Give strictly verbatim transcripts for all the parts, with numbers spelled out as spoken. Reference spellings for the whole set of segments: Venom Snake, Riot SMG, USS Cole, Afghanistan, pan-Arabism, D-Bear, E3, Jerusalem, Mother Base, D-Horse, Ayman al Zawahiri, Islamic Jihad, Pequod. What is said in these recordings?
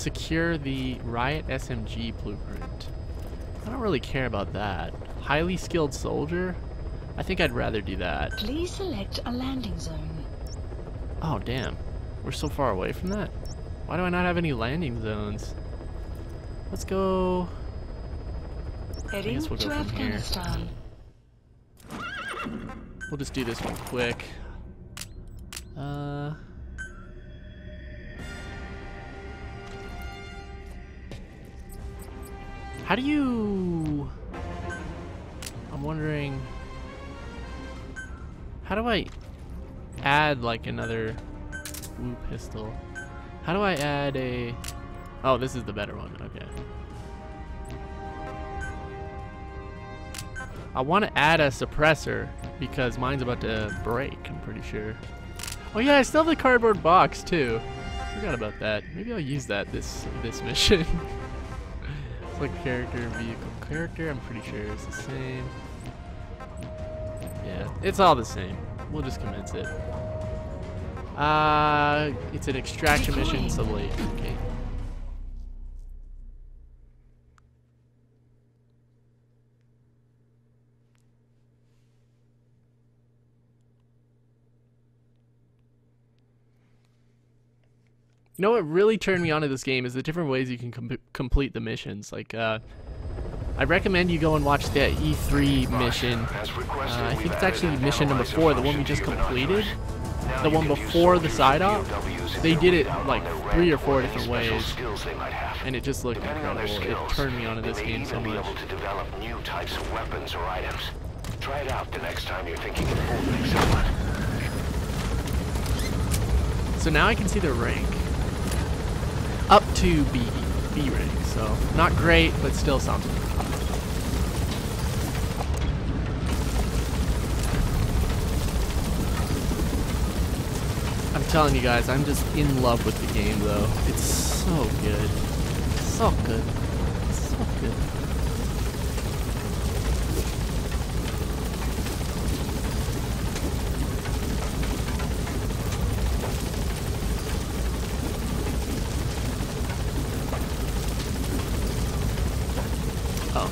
Secure the Riot S M G blueprint. I don't really care about that. Highly skilled soldier? I think I'd rather do that. Please select a landing zone. Oh, damn. We're so far away from that. Why do I not have any landing zones? Let's go... Heading I guess we'll go to from Afghanistan. Here. We'll just do this one quick. Uh... How do you... I'm wondering... How do I add like another woo pistol? How do I add a... Oh, this is the better one. Okay. I want to add a suppressor because mine's about to break, I'm pretty sure. Oh yeah, I still have the cardboard box too. Forgot about that. Maybe I'll use that this this mission. Like character, vehicle, character, I'm pretty sure it's the same. Yeah, it's all the same. We'll just commence it. Uh, it's an extraction mission, so late. Okay. You know what really turned me on to this game is the different ways you can com complete the missions. Like, uh, I recommend you go and watch the E three mission. Uh, I think it's actually mission number four, the one we just completed. The one before the side-op. They did it like three or four different ways, and it just looked incredible. It turned me on to this game so much. Try it out the next time you're thinking of holding someone. So now I can see their rank. Up to B, B rank, so not great, but still something. I'm telling you guys, I'm just in love with the game though. It's so good. So good. So good. I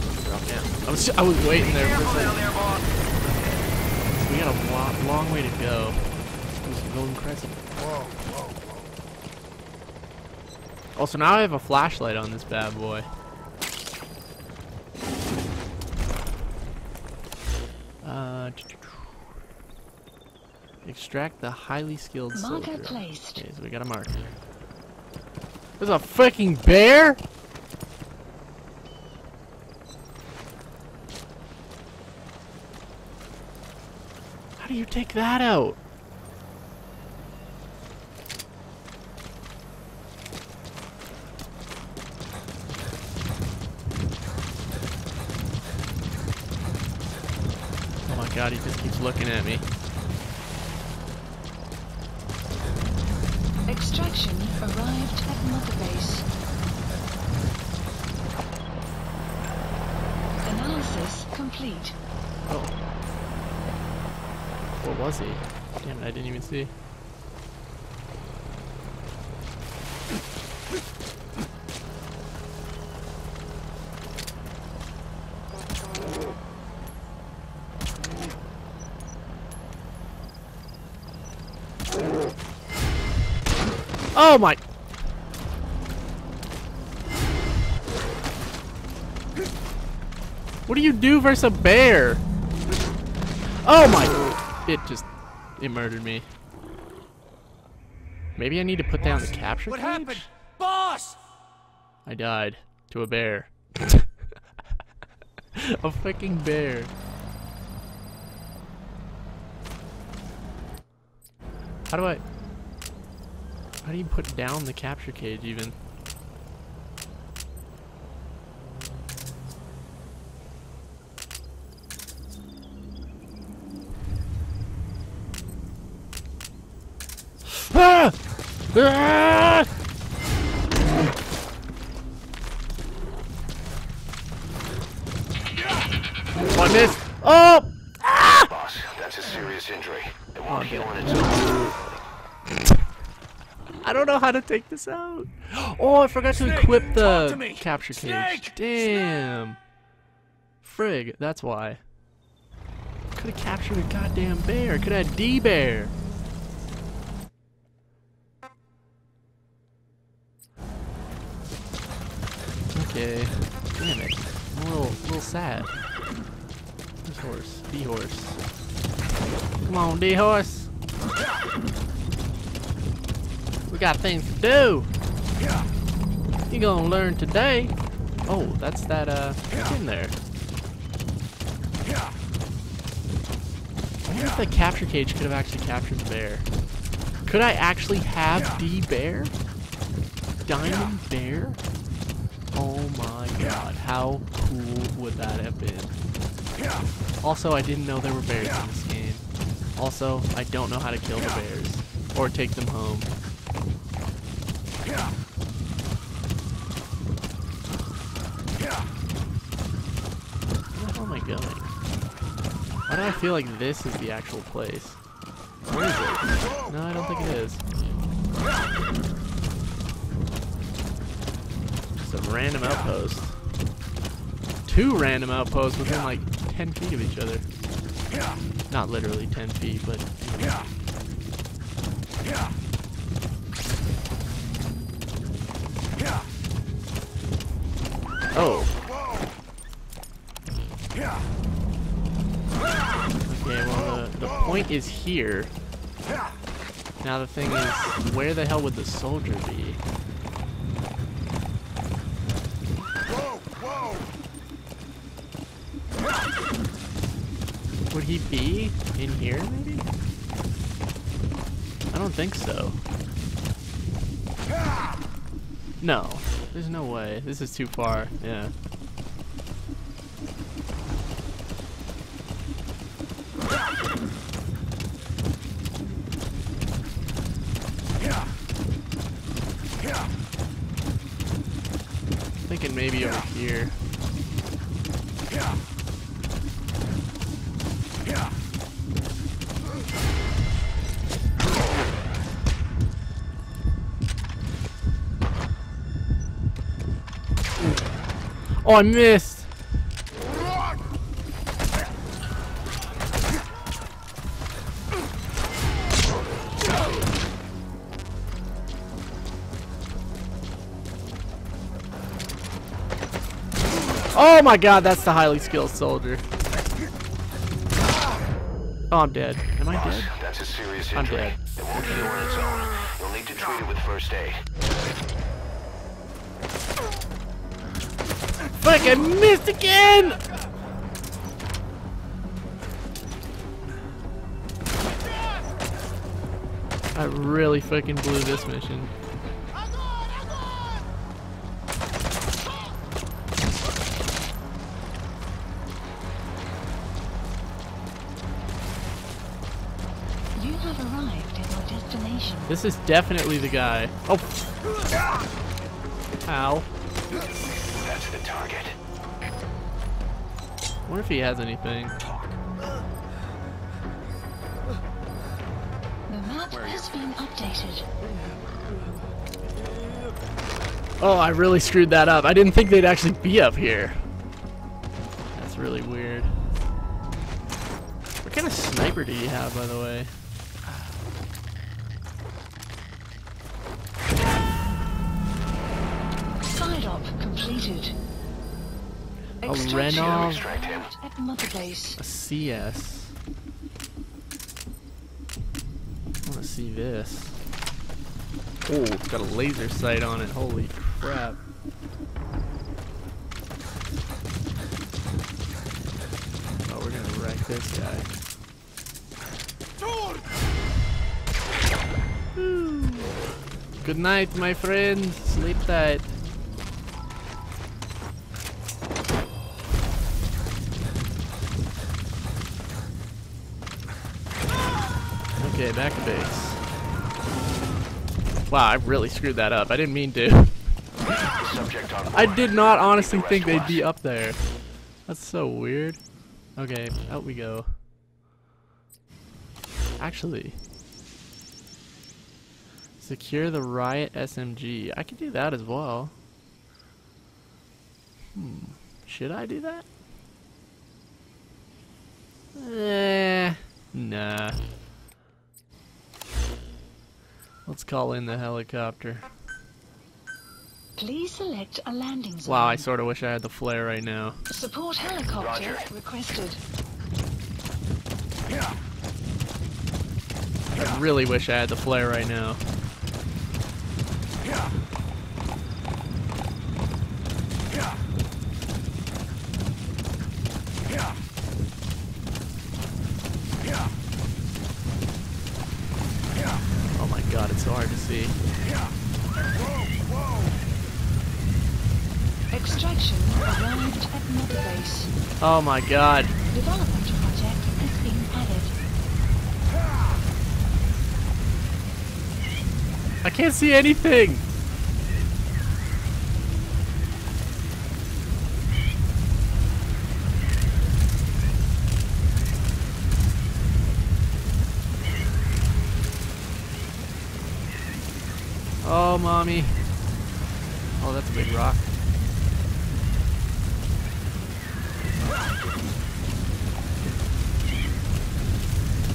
was, I was waiting there for a second. We got a long, long way to go. There's a golden crescent. Whoa, whoa, whoa. Also, now I have a flashlight on this bad boy. Uh, extract the highly skilled soldier. Marker placed. Okay, so we got a marker. There's a freaking bear? How do you take that out? Oh my god, he just keeps looking at me. Extraction arrived at Mother Base. Analysis complete. Oh. What was he? Damn it, I didn't even see. Oh my! What do you do versus a bear? Oh my! It just, it murdered me. Maybe I need to put down the capture cage? What happened? Boss! I died to a bear. A freaking bear. How do I, how do you put down the capture cage even? Ah! Ah! Oh, I missed. Oh! Ah! Boss, that's a serious injury. It won't heal on its own. I don't know how to take this out. Oh, I forgot Snake, to equip the to capture cage. Snake, damn. Frig, that's why. Could have captured a goddamn bear. Could have had D-Bear. Okay. Damn it. I'm a little, little sad. Who's horse? D-Horse. Come on, D-Horse. We got things to do. You gonna learn today. Oh, that's that, uh, what's in there? I wonder if the capture cage could have actually captured the bear. Could I actually have D-Bear? Diamond Bear? Oh my god, how cool would that have been? Also, I didn't know there were bears in this game. Also, I don't know how to kill the bears. Or take them home. Going. Why do I feel like this is the actual place? Where is it? No, I don't think it is. Just a random outpost. Two random outposts within like ten feet of each other. Not literally ten feet, but... Oh. Okay, well, the, the point is here. Now the thing is, where the hell would the soldier be? Would he be in here, maybe? I don't think so. No, there's no way. This is too far, yeah. Thinking maybe over here. Oh, I missed. Oh my god, that's the highly skilled soldier. Oh, I'm dead. Am I dead? That's a serious injury. I'm dead. It won't heal on its own. You'll need to treat it with first aid. Fuck, I missed again! I really fucking blew this mission. This is definitely the guy. Oh! Ow. That's the target. I wonder if he has anything. The map has been updated. Oh, I really screwed that up. I didn't think they'd actually be up here. That's really weird. What kind of sniper do you have, by the way? Completed. A Renov at Mother Base. A C S. I want to see this. Oh, it's got a laser sight on it. Holy crap. Oh, we're going to wreck this guy. Woo. Good night, my friend. Sleep tight. Okay, back to base. Wow, I really screwed that up. I didn't mean to. I did not honestly think they'd be up there. That's so weird. Okay, out we go. Actually, Secure the Riot S M G. I could do that as well. Hmm. Should I do that? Eh, nah. Let's call in the helicopter. Please select a landing zone. Wow, I sort of wish I had the flare right now. Support helicopter Roger. requested. Yeah. Yeah. I really wish I had the flare right now. Yeah. God, it's so hard to see. Extraction arrived at Mother Base. Oh my God. Development project is being added. I can't see anything. Oh, mommy. Oh, that's a big rock.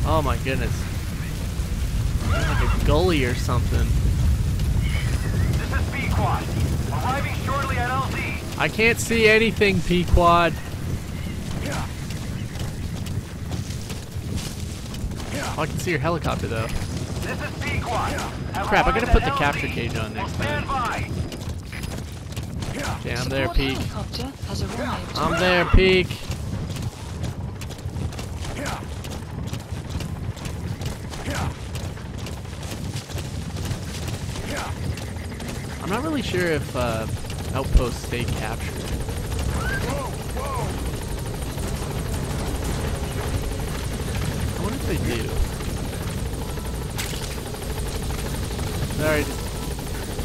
Oh my goodness. It's like a gully or something. This is Pequod. Arriving shortly at L Z. I can't see anything, Pequod. Oh, I can see your helicopter though. This is Pequod. Crap, I'm gonna put the capture cage on next time. Okay, I'm there, Peak. I'm there, Peak. I'm not really sure if uh, outposts stay captured. I wonder if they do. Sorry,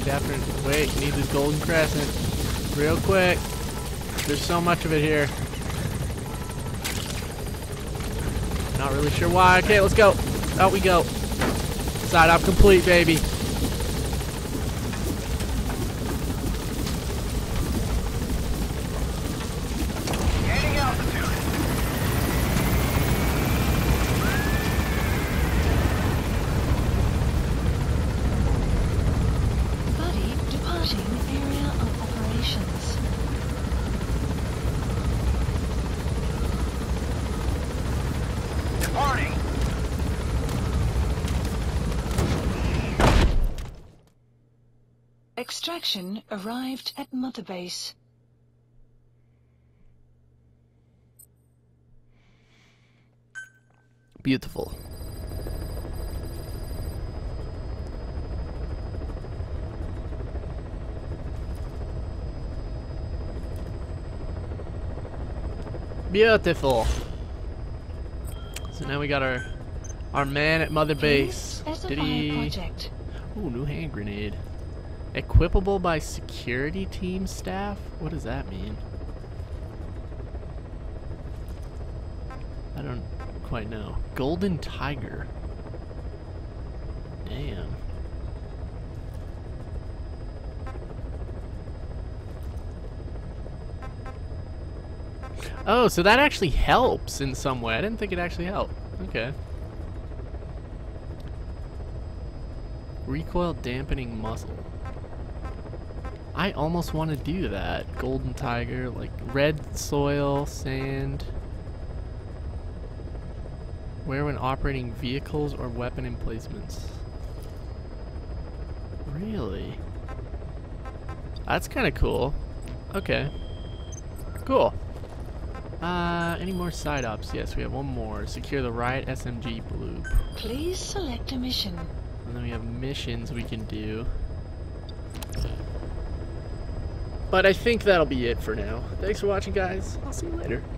just wait, need this golden crescent real quick. There's so much of it here. Not really sure why. Okay, let's go. Out we go. Side up complete, baby. Gaining altitude. Extraction arrived at Mother Base. Beautiful. Beautiful. So now we got our our man at Mother Base. Did he? Ooh, new hand grenade. Equipable by security team staff? What does that mean? I don't quite know. Golden tiger. Damn. Oh, so that actually helps in some way. I didn't think it actually helped. Okay. Recoil dampening muzzle. I almost want to do that. Golden tiger, like red soil, sand. Where when operating vehicles or weapon emplacements. Really? That's kind of cool. Okay. Cool. Uh, any more side ops? Yes, we have one more. Secure the Riot S M G bloop. Please select a mission. And then we have missions we can do. But I think that'll be it for now. Thanks for watching, guys. I'll see you later.